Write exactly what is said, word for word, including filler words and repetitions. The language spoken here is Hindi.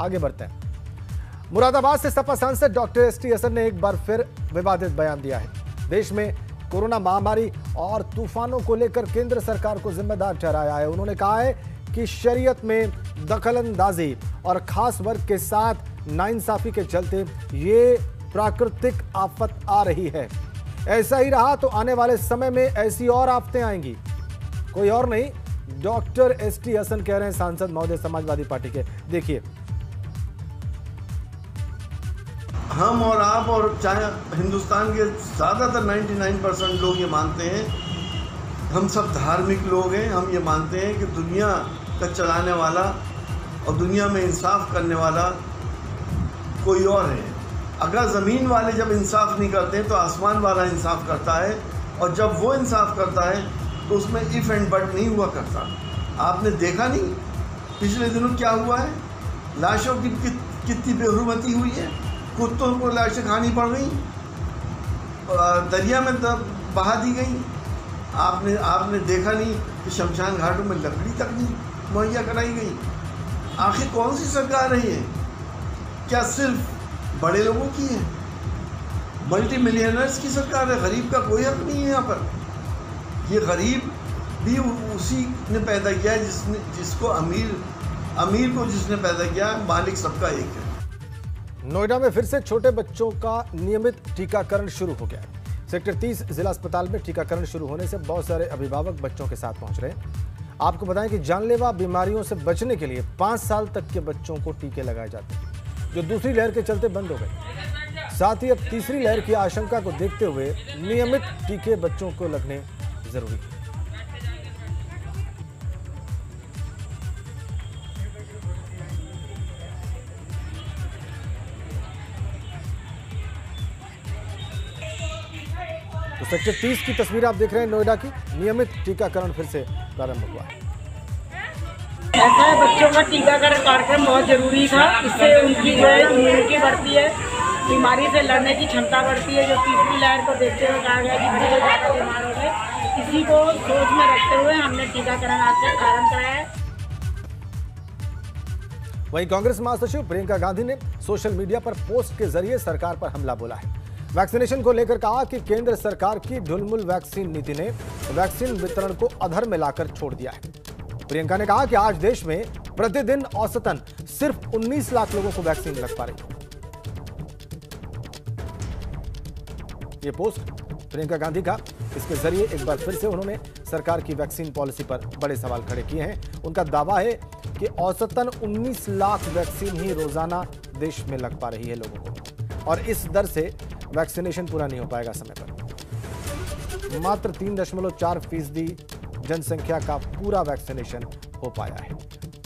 आगे बढ़ते हैं। मुरादाबाद से सपा सांसद डॉ एस.टी. हसन ने एक बार फिर विवादित बयान दिया है। देश में कोरोना महामारी और तूफानों को लेकर केंद्र सरकार को जिम्मेदार ठहराया है। उन्होंने कहा है कि शरीयत में दखलंदाजी और खास वर्ग के साथ नाइंसाफी के चलते ये प्राकृतिक आफत आ रही है। ऐसा ही रहा तो आने वाले समय में ऐसी और आफतें आएंगी। कोई और नहीं, डॉक्टर एस.टी. हसन कह रहे हैं सांसद महोदय समाजवादी पार्टी के। देखिए, हम और आप और चाहे हिंदुस्तान के ज़्यादातर निन्यानवे परसेंट लोग ये मानते हैं, हम सब धार्मिक लोग हैं। हम ये मानते हैं कि दुनिया का चलाने वाला और दुनिया में इंसाफ करने वाला कोई और है। अगर ज़मीन वाले जब इंसाफ नहीं करते तो आसमान वाला इंसाफ करता है, और जब वो इंसाफ करता है तो उसमें इफ़ एंड बट नहीं हुआ करता। आपने देखा नहीं पिछले दिनों क्या हुआ है, लाशों की कितनी बेहरमती हुई है, कुत्तों को लाशें खानी पड़ गई, दरिया में बहा दी गई। आपने आपने देखा नहीं कि शमशान घाटों में लकड़ी तक नहीं मुहैया कराई गई। आखिर कौन सी सरकार रही है? क्या सिर्फ बड़े लोगों की है? मल्टी मिलियनर्स की सरकार है, गरीब का कोई हक नहीं है यहाँ पर। ये गरीब भी उसी ने पैदा किया जिसने जिसको अमीर अमीर को जिसने पैदा किया। मालिक सबका एक है। नोएडा में फिर से छोटे बच्चों का नियमित टीकाकरण शुरू हो गया है। सेक्टर तीस जिला अस्पताल में टीकाकरण शुरू होने से बहुत सारे अभिभावक बच्चों के साथ पहुंच रहे हैं। आपको बताएं कि जानलेवा बीमारियों से बचने के लिए पाँच साल तक के बच्चों को टीके लगाए जाते हैं, जो दूसरी लहर के चलते बंद हो गए। साथ ही अब तीसरी लहर की आशंका को देखते हुए नियमित टीके बच्चों को लगने जरूरी हैं। तो सेक्टर तीस की तस्वीर आप देख रहे हैं। नोएडा की नियमित टीकाकरण फिर से प्रारंभ हुआ है। ऐसा है, बच्चों का टीकाकरण कार्यक्रम बहुत जरूरी था। इससे उनकी जो है इम्यूनिटी बढ़ती है, बीमारी से लड़ने की क्षमता बढ़ती है। जो तीसरी लहर को देखते हुए कहा गया कि बच्चे ज़्यादा बीमार हो गए, इसी को सोच में रखते हुए हमने टीकाकरण आज का प्रारंभ कराया है। वहीं कांग्रेस महासचिव प्रियंका गांधी ने सोशल मीडिया पर पोस्ट के जरिए सरकार पर हमला बोला है। वैक्सीनेशन को लेकर कहा कि केंद्र सरकार की ढुलमुल वैक्सीन नीति ने वैक्सीन वितरण को अधर में लाकर छोड़ दिया है। प्रियंका ने कहा कि आज देश में प्रतिदिन औसतन सिर्फ उन्नीस लाख लोगों को वैक्सीन लग पा रही है। ये पोस्ट प्रियंका गांधी का, इसके जरिए एक बार फिर से उन्होंने सरकार की वैक्सीन पॉलिसी पर बड़े सवाल खड़े किए हैं। उनका दावा है कि औसतन उन्नीस लाख वैक्सीन ही रोजाना देश में लग पा रही है लोगों को, और इस दर से वैक्सीनेशन पूरा नहीं हो पाएगा समय पर। मात्र तीन दशमलव चार फीसदी जनसंख्या का पूरा वैक्सीनेशन हो पाया है।